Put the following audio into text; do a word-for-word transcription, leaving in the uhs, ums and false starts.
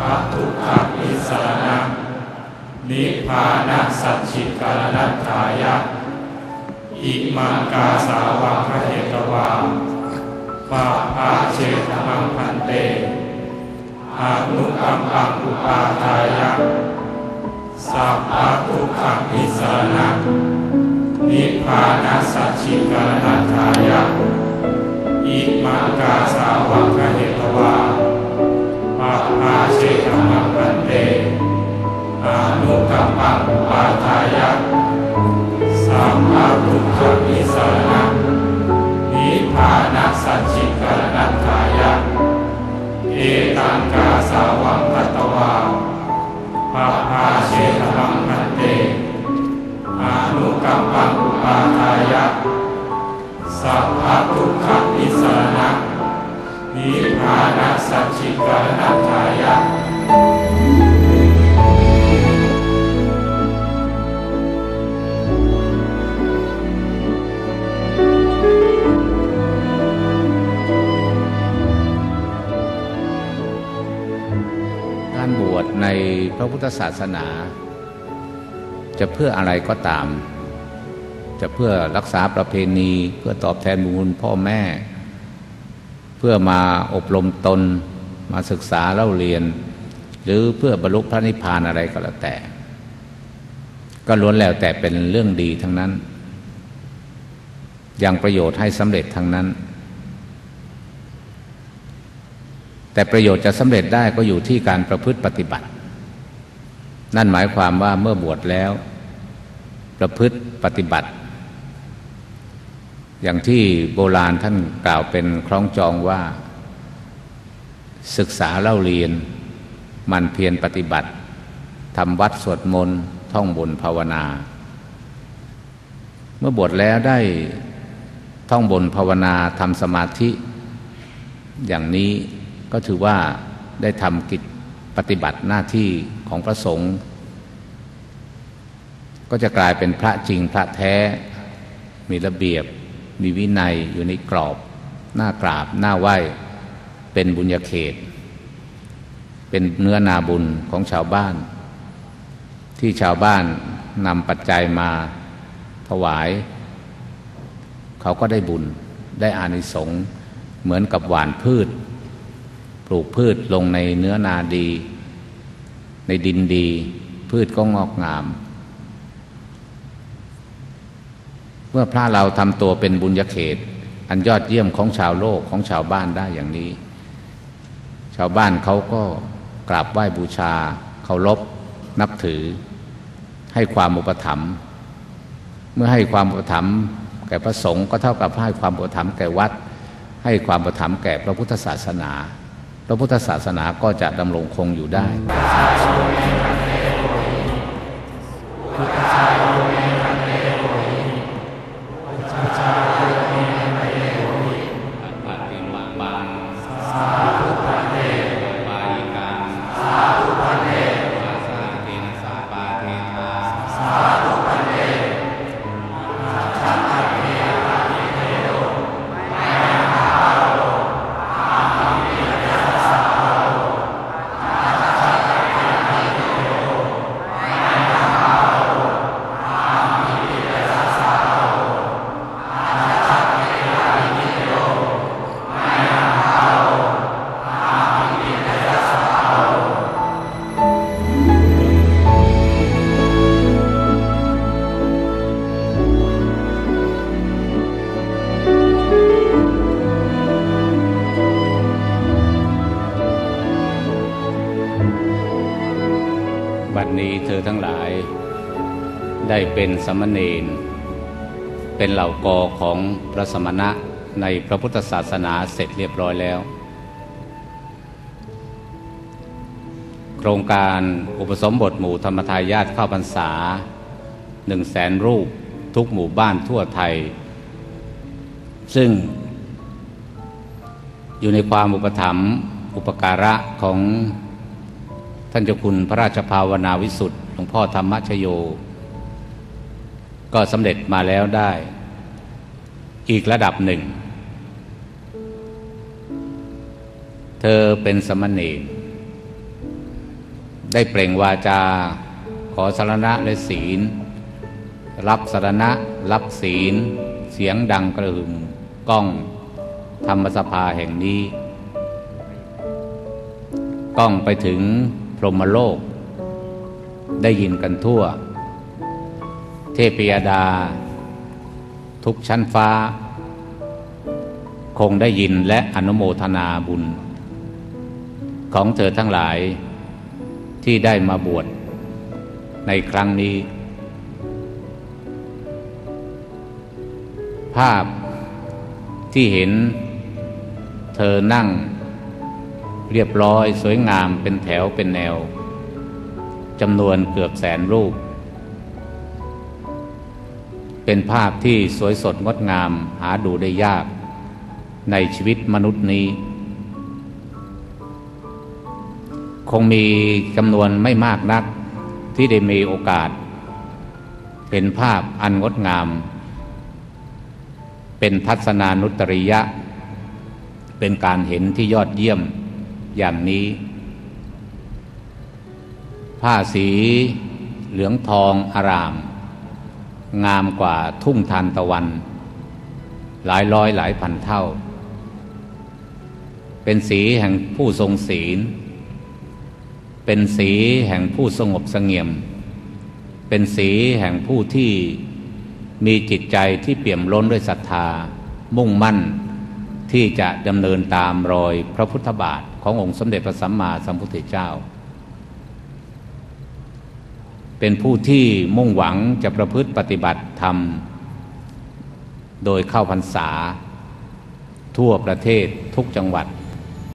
ภัตตุขวิสรณังนิพพานัสสัจฉิกานัตถายะอิมังกาสาวะพระเอกวาปะปะเชตมังพันเตอานุอัมอังอุปาทายะสัพพทุกขวิสรณังนิพพานัสสัจฉิกานัตถายะอิมังกาสาวะพระเอกวาปะปะเชตมังพันเตอานุกัมมังอุปาทายะสัมมาทุกขวิสรณังนิพพานัสสัจฉิกานัตถายะเอตังกาสาวังพัตตวาปะปะเชตมังพันเตอานุกัมมังอุปาทายะสัพพทุกขวิสรณังนิพพานัสสัจฉิกานัตถายะบวชในพระพุทธศาสนาจะเพื่ออะไรก็ตามจะเพื่อรักษาประเพณีเพื่อตอบแทนบุญคุณพ่อแม่เพื่อมาอบรมตนมาศึกษาเล่าเรียนหรือเพื่อบรรลุพระนิพพานอะไรก็แล้วแต่ก็ล้วนแล้วแต่เป็นเรื่องดีทั้งนั้นยังประโยชน์ให้สำเร็จทั้งนั้นแต่ประโยชน์จะสำเร็จได้ก็อยู่ที่การประพฤติปฏิบัตินั่นหมายความว่าเมื่อบวชแล้วประพฤติปฏิบัติอย่างที่โบราณท่านกล่าวเป็นคล้องจองว่าศึกษาเล่าเรียนมันเพียรปฏิบัติทำวัดสวดมนต์ท่องบุญภาวนาเมื่อบวชแล้วได้ท่องบุญภาวนาทำสมาธิอย่างนี้ก็ถือว่าได้ทำกิจปฏิบัติหน้าที่ของพระสงฆ์ก็จะกลายเป็นพระจริงพระแท้มีระเบียบมีวินัยอยู่ในกรอบหน้ากราบหน้าไหว้เป็นบุญญาเขตเป็นเนื้อนาบุญของชาวบ้านที่ชาวบ้านนำปัจจัยมาถวายเขาก็ได้บุญได้อานิสงส์เหมือนกับหว่านพืชปลูกพืชลงในเนื้อนาดีในดินดีพืชก็งอกงามเมื่อพระเราทำตัวเป็นบุญญาเขตอันยอดเยี่ยมของชาวโลกของชาวบ้านได้อย่างนี้ชาวบ้านเขาก็กราบไหว้บูชาเคารพนับถือให้ความอุปถัมภ์เมื่อให้ความอุปถัมภ์แก่พระสงฆ์ก็เท่ากับให้ความอุปถัมภ์แก่วัดให้ความอุปถัมภ์แก่พระพุทธศาสนาพระพุทธศาสนาก็จะดำรงคงอยู่ได้เป็นสมณเณรเป็นเหล่ากอของพระสมณะในพระพุทธศาสนาเสร็จเรียบร้อยแล้วโครงการอุปสมบทหมู่ธรรมทายาทเข้าพรรษาหนึ่งแสนรูปทุกหมู่บ้านทั่วไทยซึ่งอยู่ในความอุปถัมภ์อุปการะของท่านเจ้าคุณพระราชภาวนาวิสุทธิ์หลวงพ่อธรรมชโยก็สำเร็จมาแล้วได้อีกระดับหนึ่งเธอเป็นสมณเณร ได้เปล่งวาจาขอสรณะและศีลรับสรณะรับศีลเสียงดังกระหึ่มก้องธรรมสภาแห่งนี้ก้องไปถึงพรหมโลกได้ยินกันทั่วเทพยดาทุกชั้นฟ้าคงได้ยินและอนุโมทนาบุญของเธอทั้งหลายที่ได้มาบวชในครั้งนี้ภาพที่เห็นเธอนั่งเรียบร้อยสวยงามเป็นแถวเป็นแนวจำนวนเกือบแสนรูปเป็นภาพที่สวยสดงดงามหาดูได้ยากในชีวิตมนุษย์นี้คงมีจำนวนไม่มากนักที่ได้มีโอกาสเห็นภาพอันงดงามเป็นทัศนานุตริยะเป็นการเห็นที่ยอดเยี่ยมอย่างนี้ผ้าสีเหลืองทองอารามงามกว่าทุ่งทานตะวันหลายร้อยหลายพันเท่าเป็นสีแห่งผู้ทรงศีลเป็นสีแห่งผู้สงบเสงี่ยมเป็นสีแห่งผู้ที่มีจิตใจที่เปี่ยมล้นด้วยศรัทธามุ่งมั่นที่จะดำเนินตามรอยพระพุทธบาทขององค์สมเด็จพระสัมมาสัมพุทธเจ้าเป็นผู้ที่มุ่งหวังจะประพฤติปฏิบัติธรรมโดยเข้าพรรษาทั่วประเทศทุกจังหวัด